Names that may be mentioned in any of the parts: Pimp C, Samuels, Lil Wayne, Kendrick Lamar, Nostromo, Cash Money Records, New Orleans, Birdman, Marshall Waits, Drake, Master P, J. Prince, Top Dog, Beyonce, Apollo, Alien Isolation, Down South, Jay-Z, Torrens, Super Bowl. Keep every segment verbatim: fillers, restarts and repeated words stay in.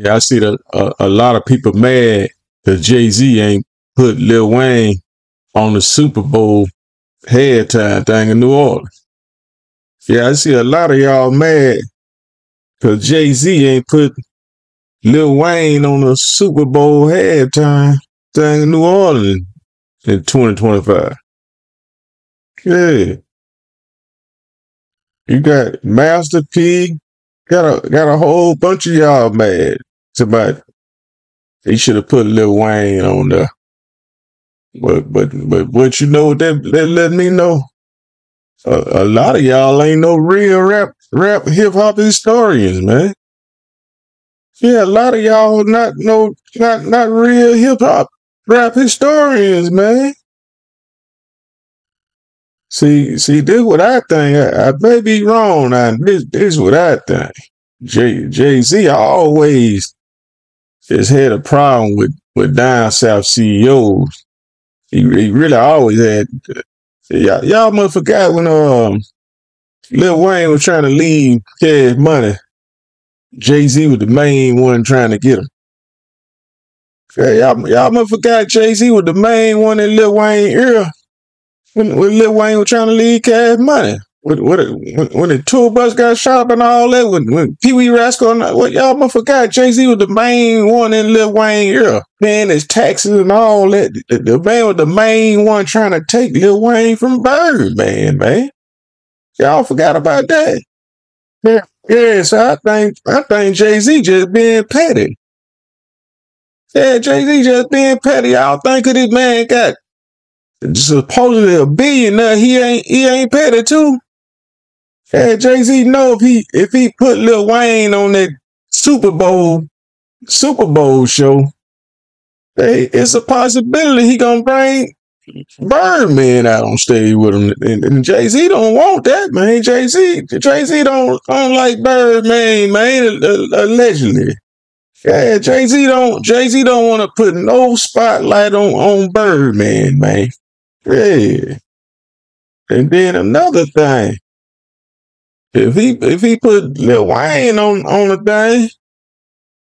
Yeah, I see that a, a lot of people mad that Jay-Z ain't put Lil Wayne on the Super Bowl halftime thing in New Orleans. Yeah, I see a lot of y'all mad because Jay-Z ain't put Lil Wayne on the Super Bowl halftime thing in New Orleans in twenty twenty-five. Yeah. You got Master P, got a got a whole bunch of y'all mad about they should have put Lil Wayne on there. But but but but you know that that let me know a, a lot of y'all ain't no real rap rap hip hop historians, man. Yeah, a lot of y'all not no not not real hip hop rap historians, man. See, see, this is what I think. I, I may be wrong. I, this, this is what I think. Jay, Jay-Z always has had a problem with, with down south C E Os. He, he really always had. Y'all, y'all must have forgot when um Lil Wayne was trying to leave Cash Money. Jay-Z was the main one trying to get him. Y'all, y'all must have forgot Jay-Z was the main one in Lil Wayne's ear. When, when Lil Wayne was trying to leave Cash Money, when, when, when the tour bus got shot up and all that, when, when Pee Wee Rascal, and what y'all must forgot, Jay-Z was the main one in Lil Wayne's ear, paying his taxes and all that. The, the man was the main one trying to take Lil Wayne from Birdman, man. Y'all forgot about that. Yeah, yeah. So I think I think Jay-Z just being petty. Yeah, Jay-Z just being petty. Y'all think of this man got supposedly a billionaire, he ain't he ain't petty too. Hey, Jay-Z know if he if he put Lil Wayne on that Super Bowl Super Bowl show, hey, it's a possibility he gonna bring Birdman out on stage with him. And, and Jay-Z don't want that, man. Jay-Z Jay-Z don't don't like Birdman, man. Allegedly, yeah, Jay-Z don't Jay-Z don't want to put no spotlight on on Birdman, man. Yeah. And then another thing. If he if he put Lil Wayne on, on the thing,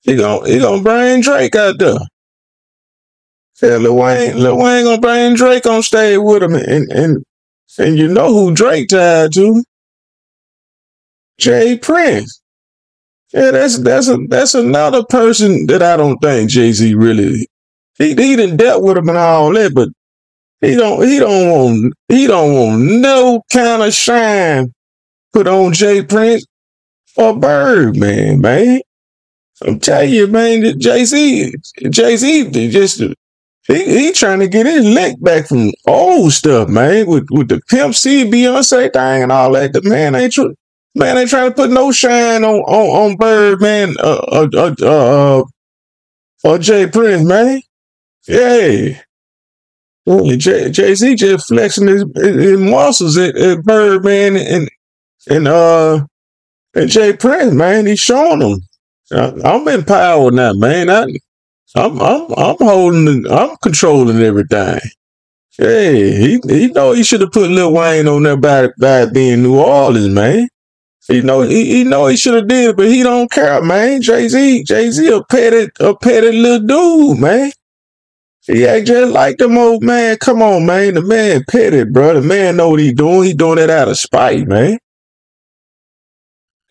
he gonna he gonna bring Drake out there. Yeah, Lil Wayne Lil Wayne gonna bring Drake on stage with him, and and and you know who Drake tied to? J. Prince. Yeah, that's that's a, that's another person that I don't think Jay-Z really he he done dealt with him and all that, but He don't he don't want he don't want no kind of shine put on J. Prince or Birdman, man. I'm telling you, man, that Jay-Z Jay-Z just he he trying to get his lick back from old stuff, man, with with the Pimp C, Beyonce thing and all that. The man ain't tr man ain't trying to put no shine on on, on Birdman uh, uh, uh, uh, or J. Prince, man. Yeah. Well, Jay Jay-Z just flexing his, his muscles at, at Birdman and and uh and J. Prince, man. He's showing them. I, I'm in power now, man. I I'm I'm I'm holding I'm controlling everything. Hey, he he know he should have put Lil Wayne on there by by being New Orleans, man. He know he, he know he should have did it, but he don't care, man. Jay-Z Jay-Z a petty a petty little dude, man. Yeah, just like them old man. Come on, man. The man petty, bro. The man know what he doing. He doing that out of spite, man.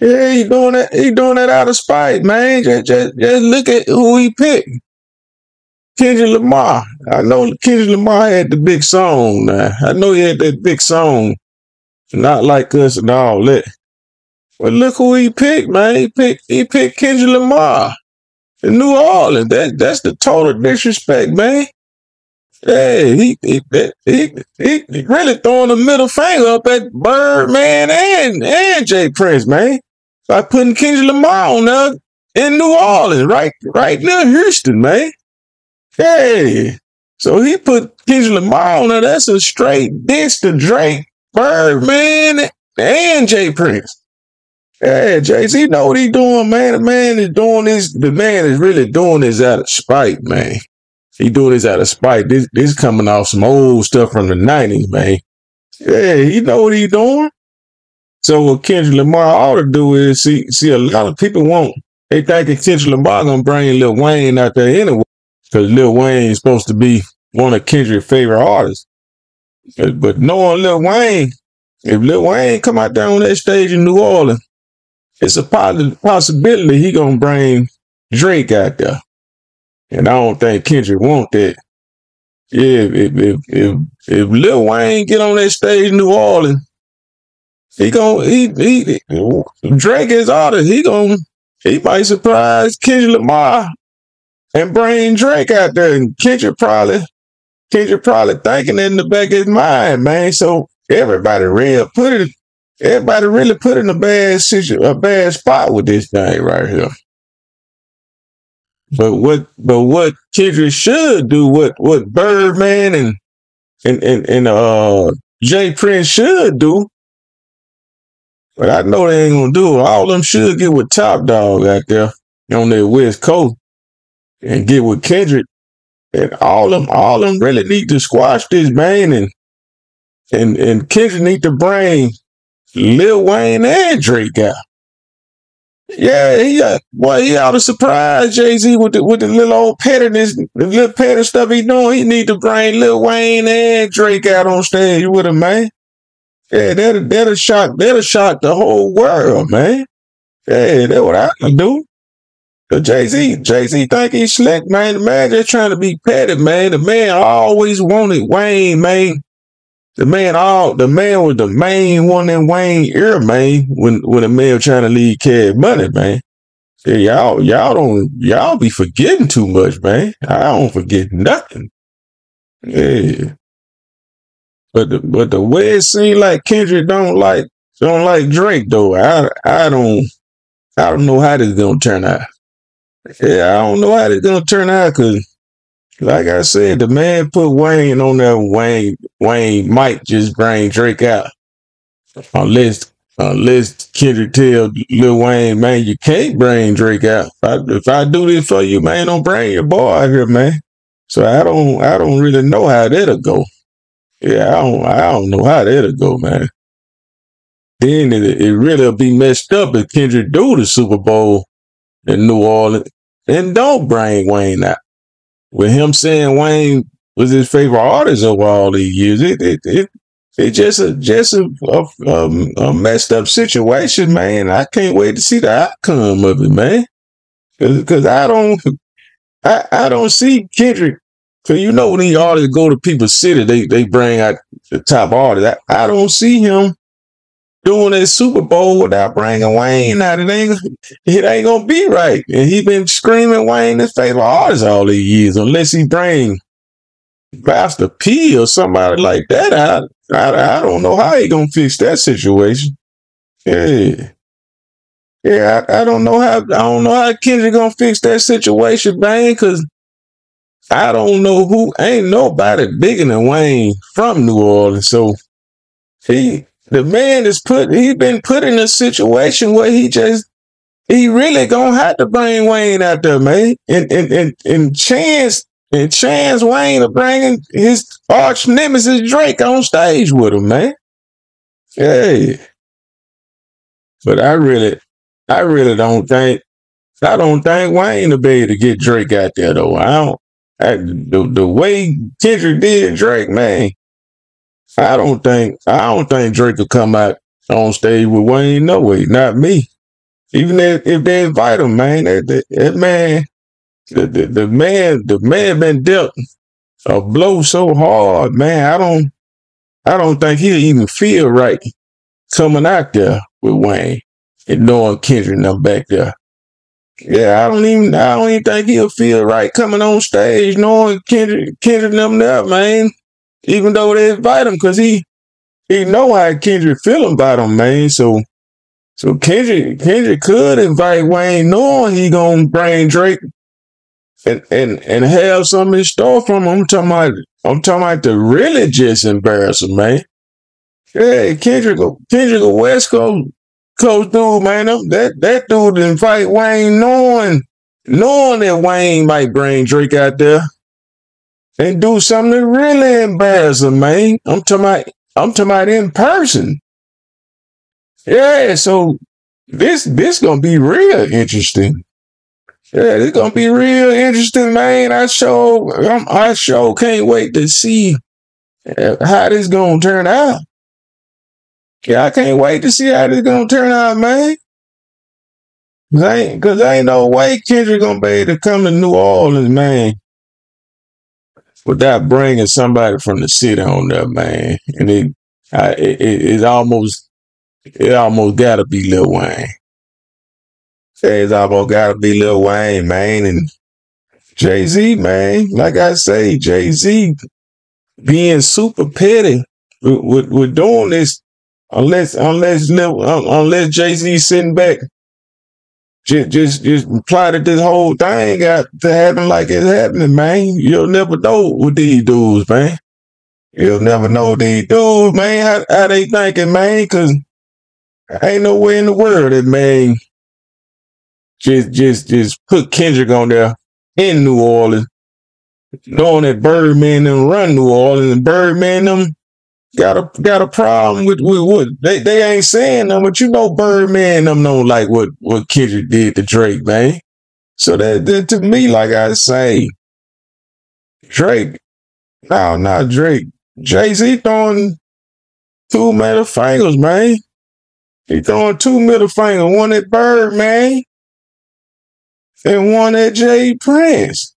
Yeah, he doing that. He doing that out of spite, man. Just, just, just look at who he picked. Kendrick Lamar. I know Kendrick Lamar had the big song. Now. I know he had that big song. Not Like Us and all that. But look who he picked, man. He picked. He picked Kendrick Lamar. In New Orleans, that that's the total disrespect, man. Hey, he he he, he really throwing the middle finger up at Birdman and and J. Prince, man, by putting Kendrick Lamar on there in New Orleans, right right near Houston, man. Hey, so he put Kendrick Lamar on there. That's a straight diss to Drake, Birdman, and J. Prince. Yeah, Jay-Z know what he doing, man. The man is doing this. The man is really doing this out of spite, man. He doing this out of spite. This this coming off some old stuff from the nineties, man. Yeah, he know what he doing. So what Kendrick Lamar ought to do is see see a lot of people want They thinking Kendrick Lamar gonna bring Lil Wayne out there anyway, because Lil Wayne is supposed to be one of Kendrick's favorite artists. But knowing Lil Wayne, if Lil Wayne come out there on that stage in New Orleans, it's a possibility he gonna bring Drake out there, and I don't think Kendrick want that. Yeah, if if if, if Lil Wayne get on that stage in New Orleans, he gonna he, he Drake is artist. He gonna he might surprise Kendrick Lamar and bring Drake out there, and Kendrick probably Kendrick probably thinking in the back of his mind, man. So everybody real put it. Everybody really put in a bad situ a bad spot with this thing right here. But what but what Kendrick should do, what what Birdman and and and, and uh J. Prince should do, but I know they ain't gonna do it. All of them should get with Top Dog out there on their West Coast and get with Kendrick. And all of them all of them really need to squash this man, and and, and Kendrick need to bring Lil Wayne and Drake out. Yeah, he got, boy, he ought to surprise Jay-Z with the with the little old pettiness, the little petty stuff he doing. He need to bring Lil Wayne and Drake out on stage with him, man. Yeah, that'll that'll shock that'll shock the whole world, man. Yeah, that's what I can do. But Jay-Z, Jay-Z think he's slick, man. The man just trying to be petty, man. The man always wanted Wayne, man. The man all the man was the main one in Wayne ear, man, when when a man was trying to lead Cash Money, man. Yeah, y'all y'all don't y'all be forgetting too much, man. I don't forget nothing. Yeah. But the but the way it seems like Kendrick don't like don't like Drake though. I I don't I don't know how this is gonna turn out. Yeah, I don't know how this is gonna turn out, cause like I said, the man put Wayne on there. Wayne, Wayne might just bring Drake out, unless, unless Kendrick tell Lil Wayne, man, you can't bring Drake out. If I, if I do this for you, man, don't bring your boy out here, man. So I don't, I don't really know how that'll go. Yeah, I don't, I don't know how that'll go, man. Then it, it really'll be messed up if Kendrick do the Super Bowl in New Orleans and don't bring Wayne out. With him saying Wayne was his favorite artist over all these years, it it it, it just a just a, a, um, a messed up situation, man. I can't wait to see the outcome of it, man. Cause, cause I don't, I I don't see Kendrick. Cause you know when these artists go to people's city, they they bring out the top artists. I, I don't see him doing that Super Bowl without bringing Wayne out. It ain't, it ain't gonna be right. And he been screaming Wayne his favorite artist all these years. Unless he bring Master P or somebody like that out, I, I don't know how he gonna fix that situation. Yeah, yeah, I, I don't know how. I don't know how Kendrick gonna fix that situation, man. Cause I don't know who. Ain't nobody bigger than Wayne from New Orleans. So he. The man is put, he been put in a situation where he just, he really gonna have to bring Wayne out there, man. And, and, and, and chance, and chance Wayne are bringing his arch nemesis Drake on stage with him, man. Hey. But I really, I really don't think, I don't think Wayne will be able to get Drake out there though. I don't, I, the, the way Kendrick did Drake, man. I don't think I don't think Drake will come out on stage with Wayne. No way, not me. Even if, if they invite him, man, that, that, that man, the, the the man, the man been dealt a blow so hard, man. I don't, I don't think he'll even feel right coming out there with Wayne and knowing Kendrick and them back there. Yeah, I don't even, I don't even think he'll feel right coming on stage knowing Kendrick, Kendrick and them there, man. Even though they invite him, cause he he know how Kendrick feeling about him, man. So so Kendrick Kendrick could invite Wayne, knowing he gonna bring Drake and and and have something in store from him. I'm talking about I'm talking about to really just embarrass him, man. Hey, Kendrick, Kendrick a West Coast Coast dude, man. That that dude invite Wayne, knowing knowing that Wayne might bring Drake out there. And do something that really embarrassing, man. I'm talking about, I'm talking about in person. Yeah, so this this gonna be real interesting. Yeah, it's gonna be real interesting, man. I show, I'm, I show can't wait to see how this gonna turn out. Yeah, I can't wait to see how this gonna turn out, man. Cause I ain't, cause I ain't no way Kendrick gonna be able to come to New Orleans, man, without bringing somebody from the city on there, man. And it, I, it, it almost, it almost gotta be Lil Wayne. It's almost gotta be Lil Wayne, man, and Jay-Z, man. Like I say, Jay-Z being super petty with, with, with doing this, unless, unless, unless Jay-Z sitting back, just, just, just plotted this whole thing out to happen like it's happening, man. You'll never know with these dudes, man. You'll never know these dudes, man. How, how they thinking, man? Cause ain't no way in the world that, man, Just, just, just put Kendrick on there in New Orleans, knowing that Birdman them run New Orleans, and Birdman them got a got a problem with with what they they ain't saying them, but you know Birdman them don't like what what Kendrick did to Drake, man. So that, that to me, like I say, Drake, no, not Drake, Jay-Z throwing two middle fingers, man. He throwing two middle fingers, one at Birdman, and one at J. Prince.